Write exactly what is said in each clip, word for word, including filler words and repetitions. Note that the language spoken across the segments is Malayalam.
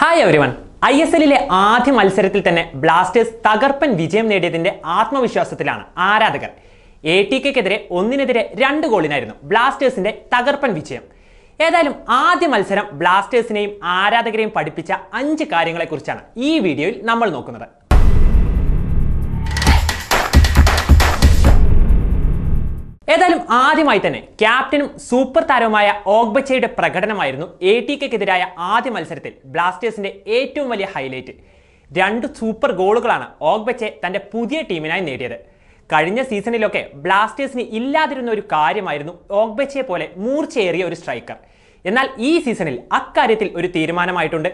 Hi everyone, I S L-ile ആദ്യ മത്സരത്തിൽ തന്നെ ബ്ലാസ്റ്റേഴ്സ് തകർപ്പൻ വിജയം നേടിയതിന്റെ ആത്മവിശ്വാസത്തിലാണ് ആരാധകർ. A T K-ക്കെതിരെ ഒന്നിനെതിരെ രണ്ട് ഗോളിനായിരുന്നു ബ്ലാസ്റ്റേഴ്സിന്റെ തകർപ്പൻ വിജയം. ഏതായാലും ആദ്യ മത്സരം ബ്ലാസ്റ്റേഴ്സിനെയും ആരാധകരെയും പഠിപ്പിച്ച അഞ്ച് കാര്യങ്ങളെക്കുറിച്ചാണ് ഈ വീഡിയോയിൽ നമ്മൾ നോക്കുന്നത്. ഏതായാലും ആദ്യമായി തന്നെ ക്യാപ്റ്റനും സൂപ്പർ താരവുമായ ഓഗ്ബെച്ചെയുടെ പ്രകടനമായിരുന്നു A T K-ക്കെതിരായ ആദ്യ മത്സരത്തിൽ ബ്ലാസ്റ്റേഴ്സിന്റെ ഏറ്റവും വലിയ ഹൈലൈറ്റ്. രണ്ട് സൂപ്പർ ഗോളുകളാണ് ഓഗ്ബെച്ചെ തന്റെ പുതിയ ടീമിനായി നേടിയത്. കഴിഞ്ഞ സീസണിലൊക്കെ ബ്ലാസ്റ്റേഴ്സിന് ഇല്ലാതിരുന്ന ഒരു കാര്യമായിരുന്നു ഓഗ്ബെച്ചെ പോലെ മൂർച്ചയേറിയ ഒരു സ്ട്രൈക്കർ. എന്നാൽ ഈ സീസണിൽ അക്കാര്യത്തിൽ ഒരു തീരുമാനമായിട്ടുണ്ട്.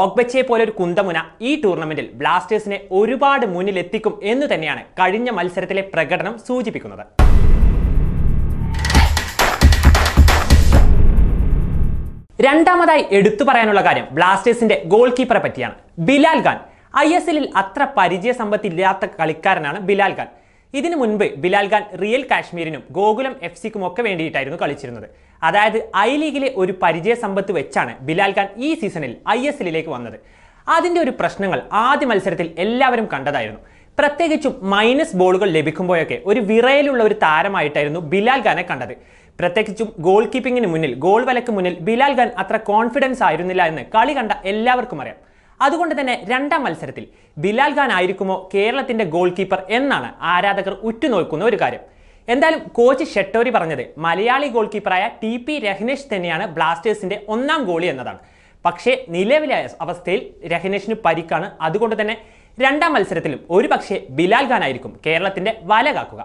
ഓഗ്ബെച്ചെ പോലെ ഒരു കുന്തമുന ഈ ടൂർണമെന്റിൽ ബ്ലാസ്റ്റേഴ്സിനെ ഒരുപാട് മുന്നിലെത്തിക്കും എന്ന് തന്നെയാണ് കഴിഞ്ഞ മത്സരത്തിലെ പ്രകടനം സൂചിപ്പിക്കുന്നത്. രണ്ടാമതായി എടുത്തു പറയാനുള്ള കാര്യം ബ്ലാസ്റ്റേഴ്സിന്റെ ഗോൾ കീപ്പറെ പറ്റിയാണ്. ബിലാൽ ഖാൻ I S L-ൽ അത്ര പരിചയ സമ്പത്തില്ലാത്ത കളിക്കാരനാണ് ബിലാൽ ഖാൻ. ഇതിനു മുൻപ് ബിലാൽ ഖാൻ റിയൽ കാശ്മീരിനും ഗോകുലം എഫ് സിക്കും ഒക്കെ വേണ്ടിയിട്ടായിരുന്നു കളിച്ചിരുന്നത്. അതായത് ഐ ലീഗിലെ ഒരു പരിചയ സമ്പത്ത് വെച്ചാണ് ബിലാൽ ഖാൻ ഈ സീസണിൽ I S L-ലേക്ക് വന്നത്. അതിന്റെ ഒരു പ്രശ്നങ്ങൾ ആദ്യ മത്സരത്തിൽ എല്ലാവരും കണ്ടതായിരുന്നു. പ്രത്യേകിച്ചും മൈനസ് ബോളുകൾ ലഭിക്കുമ്പോഴൊക്കെ ഒരു വിറയിലുള്ള ഒരു താരമായിട്ടായിരുന്നു ബിലാൽ ഖാനെ കണ്ടത്. പ്രത്യേകിച്ചും ഗോൾ കീപ്പിങ്ങിന് മുന്നിൽ ഗോൾ വലക്ക് മുന്നിൽ ബിലാൽ ഖാൻ അത്ര കോൺഫിഡൻസ് ആയിരുന്നില്ല എന്ന് കളി കണ്ട എല്ലാവർക്കും അറിയാം. അതുകൊണ്ട് തന്നെ രണ്ടാം മത്സരത്തിൽ ബിലാൽ ഖാൻ ആയിരിക്കുമോ കേരളത്തിന്റെ ഗോൾ കീപ്പർ എന്നാണ് ആരാധകർ ഉറ്റുനോക്കുന്ന ഒരു കാര്യം. എന്തായാലും കോച്ച് ഷട്ടോരി പറഞ്ഞത് മലയാളി ഗോൾ കീപ്പറായ ടി പി രഹ്നേഷ് തന്നെയാണ് ബ്ലാസ്റ്റേഴ്സിന്റെ ഒന്നാം ഗോളി എന്നതാണ്. പക്ഷേ നിലവിലെ അവസ്ഥയിൽ രഹ്നേഷിന് പരിക്കാണ്. അതുകൊണ്ട് തന്നെ രണ്ടാം മത്സരത്തിലും ഒരുപക്ഷെ ബിലാൽ ഖാൻ ആയിരിക്കും കേരളത്തിന്റെ വല കാക്കുക.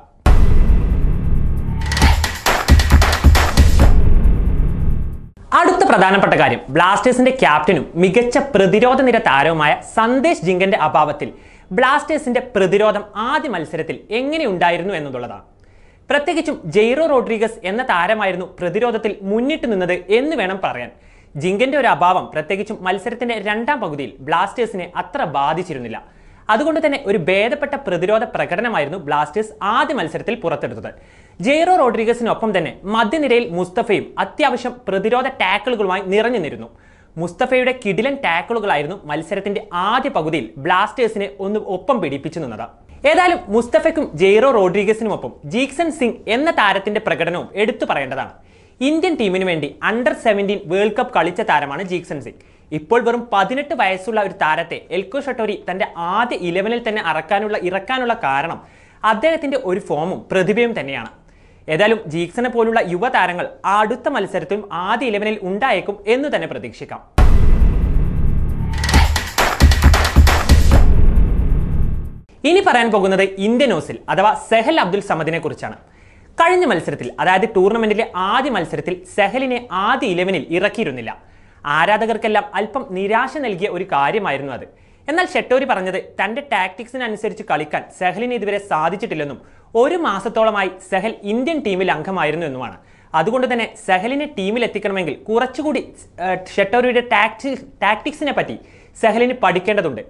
അടുത്ത പ്രധാനപ്പെട്ട കാര്യം ബ്ലാസ്റ്റേഴ്സിന്റെ ക്യാപ്റ്റനും മികച്ച പ്രതിരോധ നിര താരവുമായ സന്ദേശ് ജിങ്കന്റെ അഭാവത്തിൽ ബ്ലാസ്റ്റേഴ്സിന്റെ പ്രതിരോധം ആദ്യ മത്സരത്തിൽ എങ്ങനെയുണ്ടായിരുന്നു എന്നുള്ളതാണ്. പ്രത്യേകിച്ചും ജെയ്റോ റോഡ്രിഗസ് എന്ന താരമായിരുന്നു പ്രതിരോധത്തിൽ മുന്നിട്ട് നിന്നത് എന്ന് വേണം പറയാൻ. ജിങ്കന്റെ ഒരു അഭാവം പ്രത്യേകിച്ചും മത്സരത്തിന്റെ രണ്ടാം പകുതിയിൽ ബ്ലാസ്റ്റേഴ്സിനെ അത്ര ബാധിച്ചിരുന്നില്ല. അതുകൊണ്ട് തന്നെ ഒരു ഭേദപ്പെട്ട പ്രതിരോധ പ്രകടനമായിരുന്നു ബ്ലാസ്റ്റേഴ്സ് ആദ്യ മത്സരത്തിൽ പുറത്തെടുത്തത്. ജെയ്റോ റോഡ്രിഗസിനൊപ്പം തന്നെ മധ്യനിരയിൽ മുസ്തഫയും അത്യാവശ്യം പ്രതിരോധ ടാക്കിളുകളുമായി നിറഞ്ഞു നിന്നിരുന്നു. മുസ്തഫയുടെ കിടിലൻ ടാക്കിളുകളായിരുന്നു മത്സരത്തിന്റെ ആദ്യ പകുതിയിൽ ബ്ലാസ്റ്റേഴ്സിനെ ഒന്ന് ഒപ്പം പിടിപ്പിച്ചു നിന്നത്. ഏതായാലും മുസ്തഫയ്ക്കും ജെയ്റോ റോഡ്രിഗസിനുമൊപ്പം ജീക്സൺ സിംഗ് എന്ന താരത്തിന്റെ പ്രകടനവും എടുത്തു പറയേണ്ടതാണ്. ഇന്ത്യൻ ടീമിന് വേണ്ടി അണ്ടർ സെവൻറ്റീൻ വേൾഡ് കപ്പ് കളിച്ച താരമാണ് ജീക്സൺ സിംഗ്. ഇപ്പോൾ വെറും പതിനെട്ട് വയസ്സുള്ള ഒരു താരത്തെ എൽക്കോ ഷട്ടോരി തന്റെ ആദ്യ ഇലവനിൽ തന്നെ അറക്കാനുള്ള ഇറക്കാനുള്ള കാരണം അദ്ദേഹത്തിന്റെ ഒരു ഫോമും പ്രതിഭയും തന്നെയാണ്. ഏതായാലും ജീക്സനെ പോലുള്ള യുവതാരങ്ങൾ അടുത്ത മത്സരത്തിലും ആദ്യ ഇലവനിൽ ഉണ്ടായേക്കും എന്ന് തന്നെ പ്രതീക്ഷിക്കാം. ഇനി പറയാൻ പോകുന്നത് ഇന്ത്യൻ ഓസിൽ അഥവാ സഹൽ അബ്ദുൽ സമദിനെ കുറിച്ചാണ്. കഴിഞ്ഞ മത്സരത്തിൽ അതായത് ടൂർണമെന്റിലെ ആദ്യ മത്സരത്തിൽ സഹലിനെ ആദ്യ ഇലവനിൽ ഇറക്കിയിരുന്നില്ല. ആരാധകർക്കെല്ലാം അല്പം നിരാശ നൽകിയ ഒരു കാര്യമായിരുന്നു അത്. എന്നാൽ ഷട്ടോരി പറഞ്ഞത് തന്റെ ടാക്ടിക്സിനനുസരിച്ച് കളിക്കാൻ സഹലിന് ഇതുവരെ സാധിച്ചിട്ടില്ലെന്നും ഒരു മാസത്തോളമായി സഹൽ ഇന്ത്യൻ ടീമിൽ അംഗമായിരുന്നു എന്നുമാണ്. അതുകൊണ്ട് തന്നെ സഹലിനെ ടീമിലെത്തിക്കണമെങ്കിൽ കുറച്ചുകൂടി ഷട്ടോരിയുടെ ടാക്ടിക്സിനെ പറ്റി സഹലിന് പഠിക്കേണ്ടതുണ്ട്.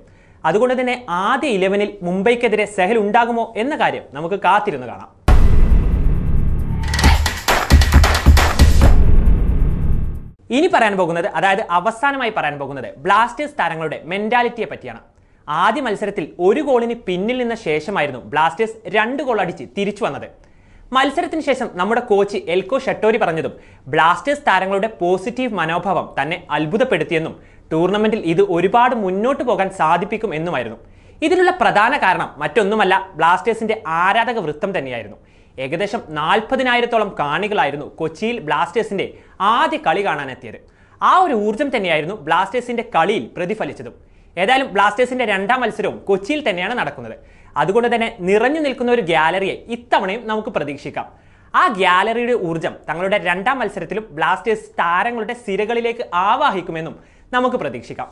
അതുകൊണ്ട് തന്നെ ആദ്യ ഇലവനിൽ മുംബൈക്കെതിരെ സഹൽ ഉണ്ടാകുമോ എന്ന കാര്യം നമുക്ക് കാത്തിരുന്ന് കാണാം. ഇനി പറയാൻ പോകുന്നത് അതായത് അവസാനമായി പറയാൻ പോകുന്നത് ബ്ലാസ്റ്റേഴ്സ് താരങ്ങളുടെ മെന്റാലിറ്റിയെ പറ്റിയാണ്. ആദ്യ മത്സരത്തിൽ ഒരു ഗോളിന് പിന്നിൽ നിന്ന ശേഷമായിരുന്നു ബ്ലാസ്റ്റേഴ്സ് രണ്ട് ഗോൾ അടിച്ച് തിരിച്ചു വന്നത്. മത്സരത്തിന് ശേഷം നമ്മുടെ കോച്ച് എൽക്കോ ഷട്ടോരി പറഞ്ഞതും ബ്ലാസ്റ്റേഴ്സ് താരങ്ങളുടെ പോസിറ്റീവ് മനോഭാവം തന്നെ അത്ഭുതപ്പെടുത്തിയെന്നും ടൂർണമെന്റിൽ ഇത് ഒരുപാട് മുന്നോട്ട് പോകാൻ സാധിപ്പിക്കും എന്നുമായിരുന്നു. ഇതിനുള്ള പ്രധാന കാരണം മറ്റൊന്നുമല്ല ബ്ലാസ്റ്റേഴ്സിന്റെ ആരാധക വൃത്തം തന്നെയായിരുന്നു. ഏകദേശം നാൽപ്പതിനായിരത്തോളം കാണികളായിരുന്നു കൊച്ചിയിൽ ബ്ലാസ്റ്റേഴ്സിന്റെ ആദ്യ കളി കാണാനെത്തിയത്. ആ ഒരു ഊർജ്ജം തന്നെയായിരുന്നു ബ്ലാസ്റ്റേഴ്സിന്റെ കളിയിൽ പ്രതിഫലിച്ചതും. ഏതായാലും ബ്ലാസ്റ്റേഴ്സിന്റെ രണ്ടാം മത്സരവും കൊച്ചിയിൽ തന്നെയാണ് നടക്കുന്നത്. അതുകൊണ്ട് തന്നെ നിറഞ്ഞു നിൽക്കുന്ന ഒരു ഗ്യാലറിയെ ഇത്തവണയും നമുക്ക് പ്രതീക്ഷിക്കാം. ആ ഗ്യാലറിയുടെ ഊർജ്ജം തങ്ങളുടെ രണ്ടാം മത്സരത്തിലും ബ്ലാസ്റ്റേഴ്സ് താരങ്ങളുടെ സിരകളിലേക്ക് ആവാഹിക്കുമെന്നും നമുക്ക് പ്രതീക്ഷിക്കാം.